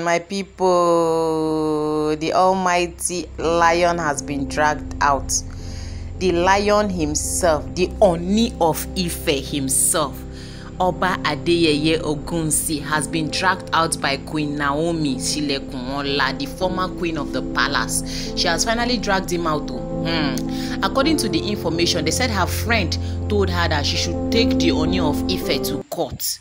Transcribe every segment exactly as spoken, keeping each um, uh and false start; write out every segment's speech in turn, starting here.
on, my people. The almighty lion has been dragged out. The lion himself, the Ooni of Ife himself, Oba Adeyeye Ogunsi, has been dragged out by Queen Naomi Silekunola, the former queen of the palace. She has finally dragged him out. Hmm. According to the information, they said her friend told her that she should take the Ooni of Ife to court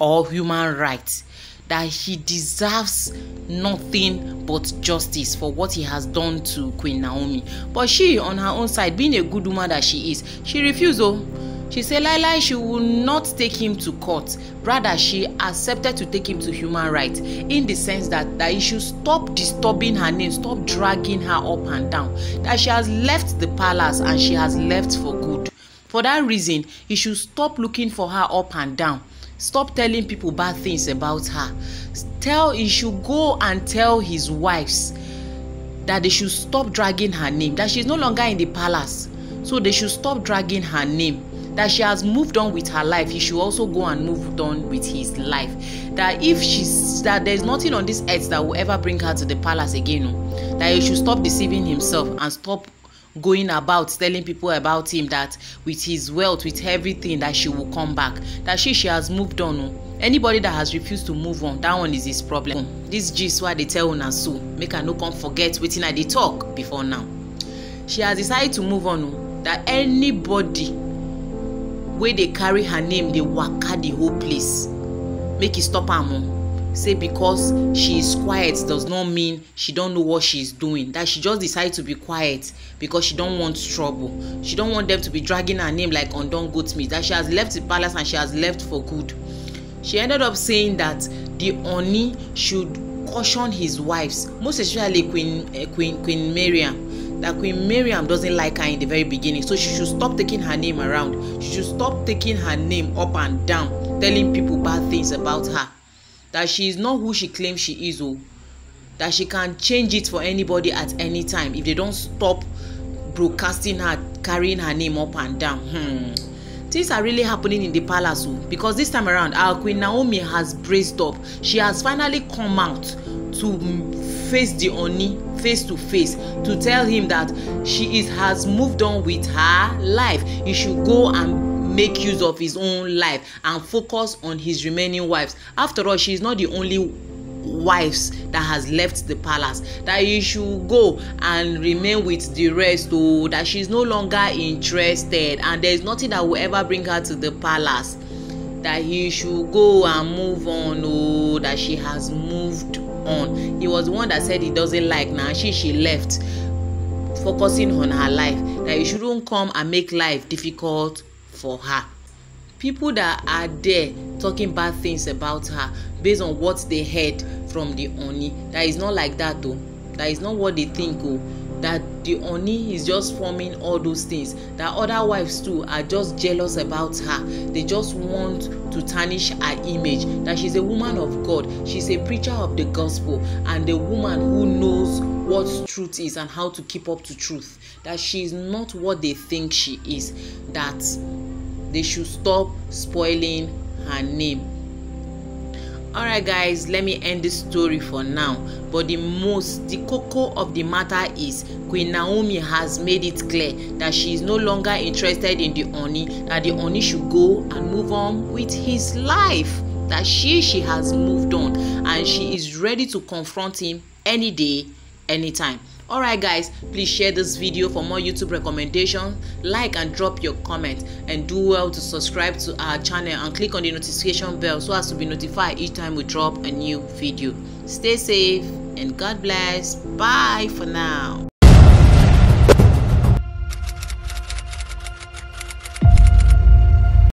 or human rights, that he deserves nothing but justice for what he has done to Queen Naomi. But she, on her own side, being a good woman that she is, she refused. Oh, she said lai lai she will not take him to court. Rather, she accepted to take him to human rights, in the sense that that he should stop disturbing her name, stop dragging her up and down, that she has left the palace and she has left for good. For that reason, he should stop looking for her up and down, stop telling people bad things about her. Tell he should go and tell his wives that they should stop dragging her name, that she's no longer in the palace, so they should stop dragging her name, that she has moved on with her life. He should also go and move on with his life, that if she's that there's nothing on this earth that will ever bring her to the palace again, that he should stop deceiving himself and stop going about telling people about him that with his wealth, with everything, that she will come back, that she she has moved on. Anybody that has refused to move on, that one is his problem. This gist why they tell una so, make her no come forget wetin I dey talk before now. She has decided to move on, that anybody where they carry her name, they waka the whole place, make it stop her mom. Say because she is quiet does not mean she don't know what she is doing, that she just decided to be quiet because she don't want trouble, she don't want them to be dragging her name like undone goat meat, that she has left the palace and she has left for good. She ended up saying that the Ooni should caution his wives, most especially Queen uh, Queen Queen Miriam, that Queen Miriam doesn't like her in the very beginning, so she should stop taking her name around, she should stop taking her name up and down, telling people bad things about her, that she is not who she claims she is, oh, that she can change it for anybody at any time if they don't stop broadcasting her, carrying her name up and down. Hmm. Things are really happening in the palace, oh, because this time around, our Queen Naomi has braced up. She has finally come out to face the Ooni face to face, to tell him that she is has moved on with her life. He should go and make use of his own life and focus on his remaining wives. After all, she is not the only wives that has left the palace, that he should go and remain with the rest, oh, that she's no longer interested and there's nothing that will ever bring her to the palace, that he should go and move on, oh, that she has moved on. He was the one that said he doesn't like now, nah, she she left, focusing on her life, that he shouldn't come and make life difficult for her. People that are there talking bad things about her based on what they heard from the Ooni, that is not like that, though. That is not what they think, oh, that the Ooni is just forming all those things, that other wives too are just jealous about her, they just want to tarnish her image, that she's a woman of God, she's a preacher of the gospel and a woman who knows what truth is and how to keep up to truth, that she is not what they think she is, that they should stop spoiling her name. Alright guys, let me end this story for now, but the most the cocoa of the matter is Queen Naomi has made it clear that she is no longer interested in the Ooni, that the Ooni should go and move on with his life, that she she has moved on and she is ready to confront him any day, anytime. Alright guys, please share this video for more YouTube recommendations, like and drop your comment, and do well to subscribe to our channel and click on the notification bell so as to be notified each time we drop a new video. Stay safe and God bless. Bye for now.